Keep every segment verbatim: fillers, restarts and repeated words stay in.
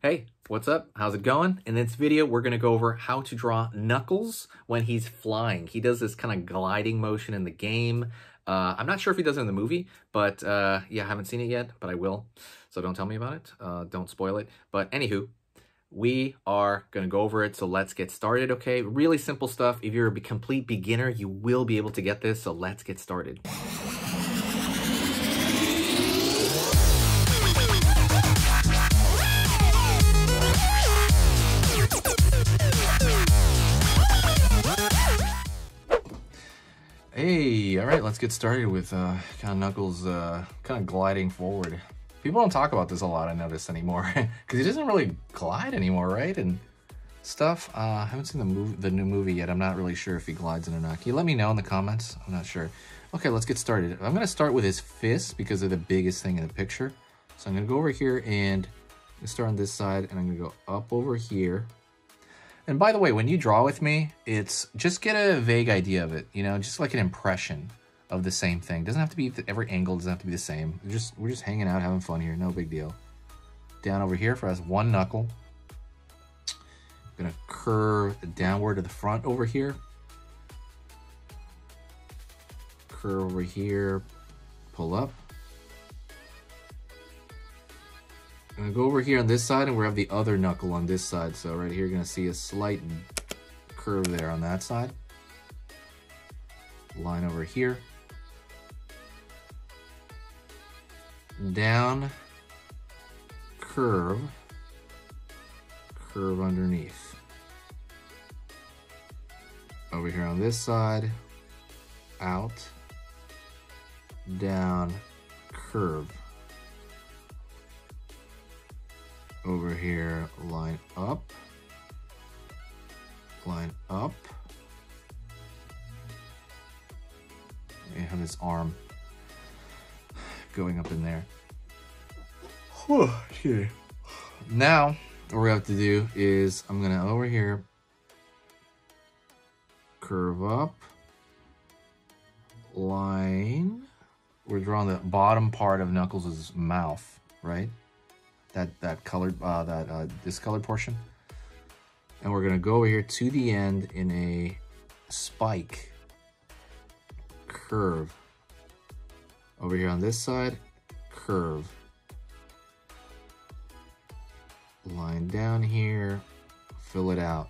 Hey, what's up? How's it going? In this video, we're going to go over how to draw Knuckles when he's flying. He does this kind of gliding motion in the game. Uh, I'm not sure if he does it in the movie, but uh, yeah, I haven't seen it yet, but I will. So don't tell me about it. Uh, don't spoil it. But anywho, we are going to go over it. So let's get started, okay? Really simple stuff. If you're a complete beginner, you will be able to get this. So let's get started. Hey, all right, let's get started with uh, kind of Knuckles uh, kind of gliding forward. People don't talk about this a lot, I notice, anymore, because he doesn't really glide anymore, right? And stuff. Uh, I haven't seen the, mov the new movie yet. I'm not really sure if he glides in or not. Can you let me know in the comments? I'm not sure. Okay, let's get started. I'm going to start with his fists because they're the biggest thing in the picture. So I'm going to go over here and start on this side, and I'm going to go up over here. And by the way, when you draw with me, it's just get a vague idea of it, you know, just like an impression of the same thing. Doesn't have to be, every angle doesn't have to be the same. We're just, we're just hanging out, having fun here, no big deal. Down over here for us, one knuckle. I'm gonna curve downward to the front over here. Curve over here, pull up. I'm gonna go over here on this side and we have the other knuckle on this side. So right here, you're gonna see a slight curve there on that side. Line over here. Down, curve, curve underneath. Over here on this side, out, down, curve. Over here, line up, line up, and have this arm going up in there. Whew, okay. Now, what we have to do is I'm gonna over here, curve up, line. We're drawing the bottom part of Knuckles' mouth, right? That, that colored, uh, that uh, discolored portion. And we're gonna go over here to the end in a spike curve. Over here on this side, curve. Line down here, fill it out.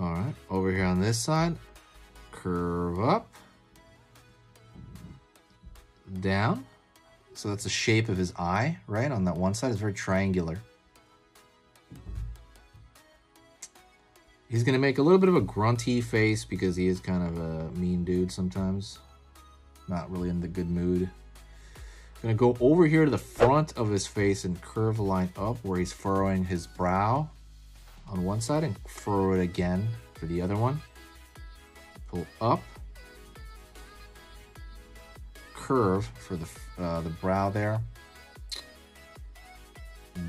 All right, over here on this side, curve up. Down, so that's the shape of his eye, right? On that one side, it's very triangular. He's gonna make a little bit of a grunty face because he is kind of a mean dude sometimes. Not really in the good mood. Gonna go over here to the front of his face and curve the line up where he's furrowing his brow on one side and furrow it again for the other one. Pull up. Curve for the, uh, the brow there.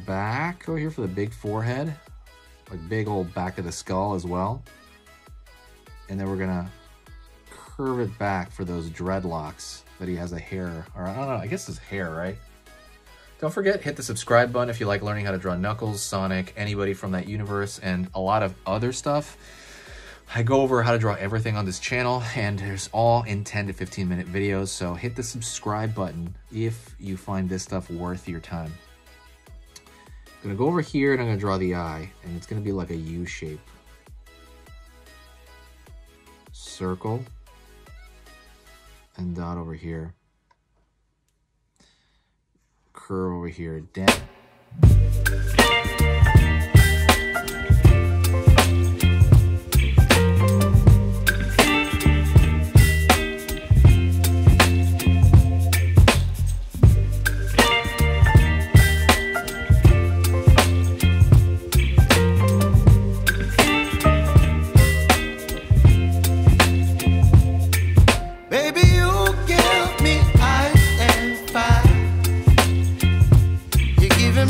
Back over here for the big forehead, like big old back of the skull as well. And then we're gonna curve it back for those dreadlocks that he has a hair, or I don't know, I guess his hair, right? Don't forget, hit the subscribe button if you like learning how to draw Knuckles, Sonic, anybody from that universe, and a lot of other stuff. I go over how to draw everything on this channel, and there's all in ten to fifteen minute videos, so hit the subscribe button if you find this stuff worth your time. I'm gonna go over here and I'm gonna draw the eye, and it's gonna be like a U shape. Circle, and dot over here. Curve over here, down.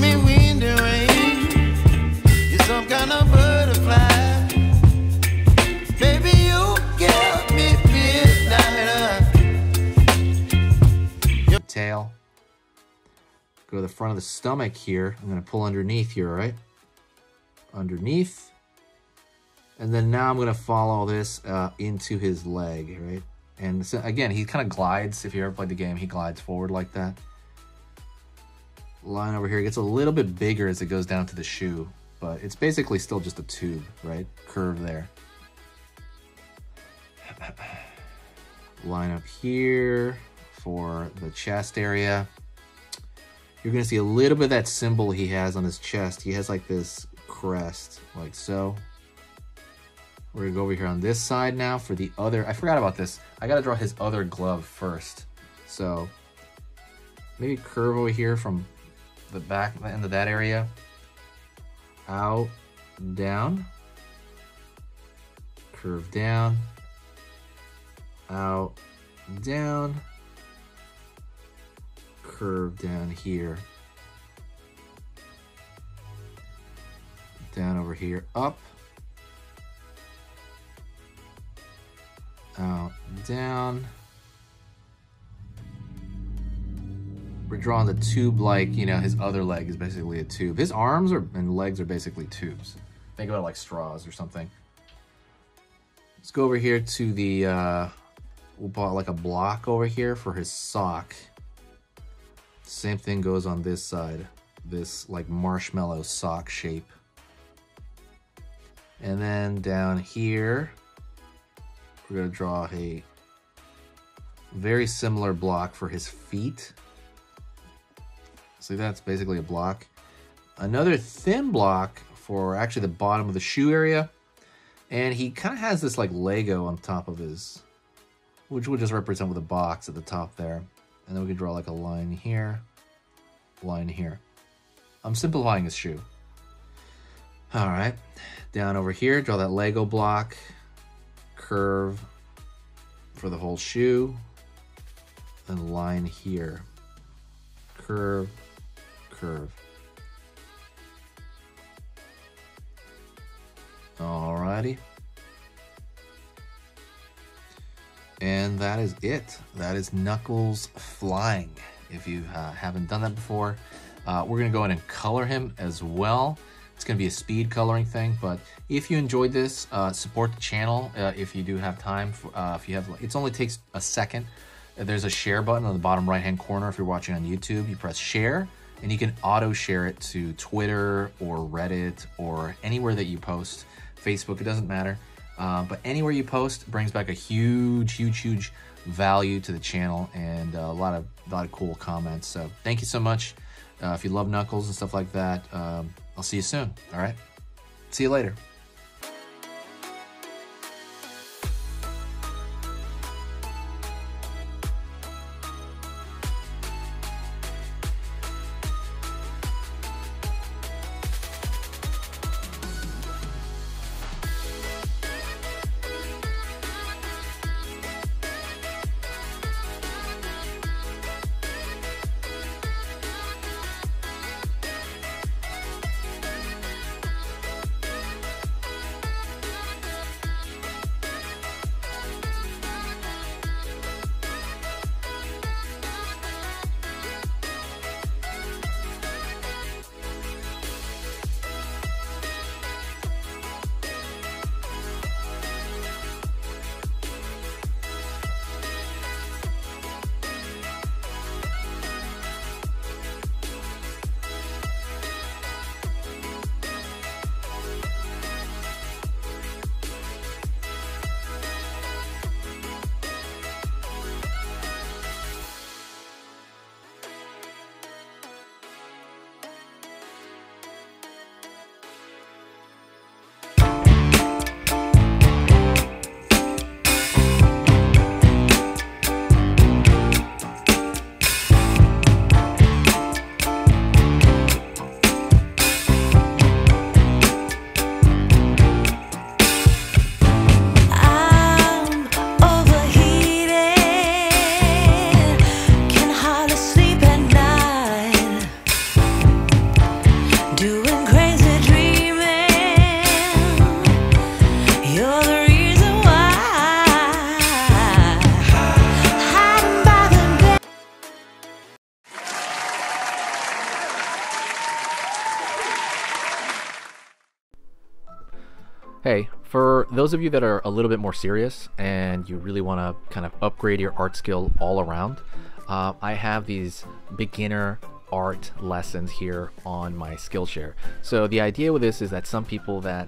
Me wind and rain. Go to the front of the stomach here. I'm going to pull underneath here, all right? Underneath. And then now I'm going to follow this uh, into his leg, right? And so, again, he kind of glides. If you ever played the game, he glides forward like that. Line over here gets a little bit bigger as it goes down to the shoe, but it's basically still just a tube, right? Curve there. Line up here for the chest area. You're going to see a little bit of that symbol he has on his chest. He has like this crest, like so. We're gonna go over here on this side now for the other. I forgot about this. I gotta draw his other glove first. So maybe curve over here from the back end of that area. Out, down. Curve down. Out, down. Curve down here. Down over here, up. Out, down. We're drawing the tube like, you know, his other leg is basically a tube. His arms are, and legs are basically tubes. Think about it like straws or something. Let's go over here to the, uh, we'll put like a block over here for his sock. Same thing goes on this side. This like marshmallow sock shape. And then down here, we're gonna draw a very similar block for his feet. See, that's basically a block. Another thin block for actually the bottom of the shoe area. And he kind of has this like Lego on top of his, which we'll just represent with a box at the top there. And then we can draw like a line here, line here. I'm simplifying his shoe. All right, down over here, draw that Lego block. Curve for the whole shoe and line here. Curve, curve. Alrighty. And that is it. That is Knuckles flying. If you uh, haven't done that before, uh, we're gonna go in and color him as well. It's going to be a speed coloring thing, but if you enjoyed this, uh, support the channel uh, if you do have time. For, uh, if you have, it only takes a second. There's a share button on the bottom right-hand corner. If you're watching on YouTube, you press share, and you can auto-share it to Twitter or Reddit or anywhere that you post. Facebook, it doesn't matter. Uh, but anywhere you post brings back a huge, huge, huge value to the channel and a lot of, a lot of cool comments. So thank you so much. Uh, if you love Knuckles and stuff like that, um, I'll see you soon, all right? See you later. Hey, for those of you that are a little bit more serious and you really want to kind of upgrade your art skill all around, uh, I have these beginner art lessons here on my Skillshare. So the idea with this is that some people that,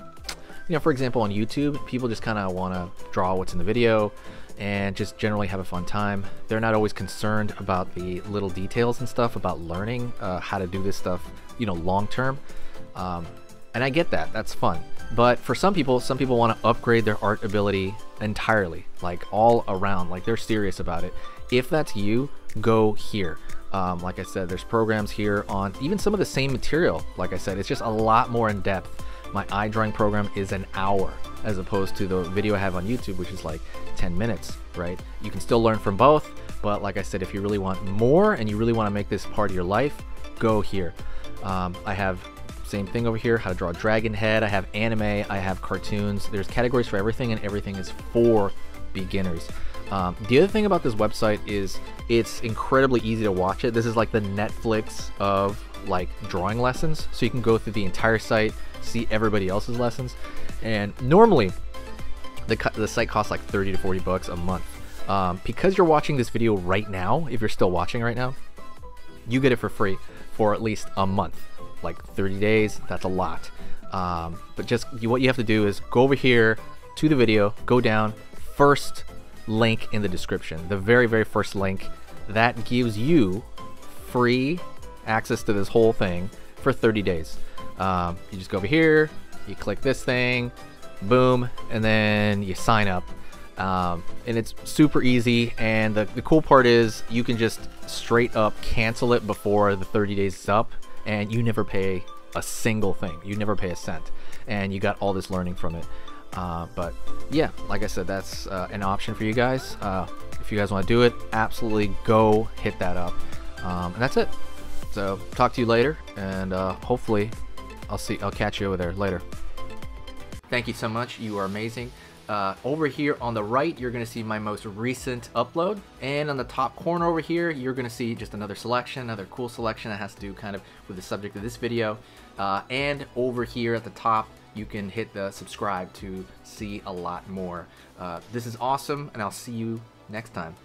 you know, for example, on YouTube, people just kind of want to draw what's in the video and just generally have a fun time. They're not always concerned about the little details and stuff about learning uh, how to do this stuff, you know, long term. Um, and I get that, that's fun. But for some people, some people want to upgrade their art ability entirely, like all around, like they're serious about it. If that's you, go here. Um, like I said, there's programs here on even some of the same material. Like I said, it's just a lot more in depth. My eye drawing program is an hour as opposed to the video I have on YouTube, which is like ten minutes, right? You can still learn from both, but like I said, if you really want more and you really want to make this part of your life, go here. Um, I have same thing over here, how to draw a dragon head. I have anime, I have cartoons. There's categories for everything and everything is for beginners. Um, the other thing about this website is it's incredibly easy to watch it. This is like the Netflix of like drawing lessons. So you can go through the entire site, see everybody else's lessons. And normally the, the site costs like thirty to forty bucks a month. Um, because you're watching this video right now, if you're still watching right now, you get it for free for at least a month, like thirty days. That's a lot. Um, but just you, what you have to do is go over here to the video, go down first link in the description, the very, very first link that gives you free access to this whole thing for thirty days. Um, you just go over here, you click this thing, boom, and then you sign up. Um, and it's super easy. And the, the cool part is you can just straight up cancel it before the thirty days is up and you never pay a single thing. You never pay a cent and you got all this learning from it. Uh, but yeah, like I said, that's uh, an option for you guys. Uh, if you guys want to do it, absolutely go hit that up. Um, and that's it. So talk to you later, and uh, hopefully I'll see, I'll catch you over there later. Thank you so much. You are amazing. Uh, over here on the right, you're going to see my most recent upload, and on the top corner over here, you're going to see just another selection, another cool selection that has to do kind of with the subject of this video. Uh, and over here at the top, you can hit the subscribe to see a lot more. Uh, this is awesome, and I'll see you next time.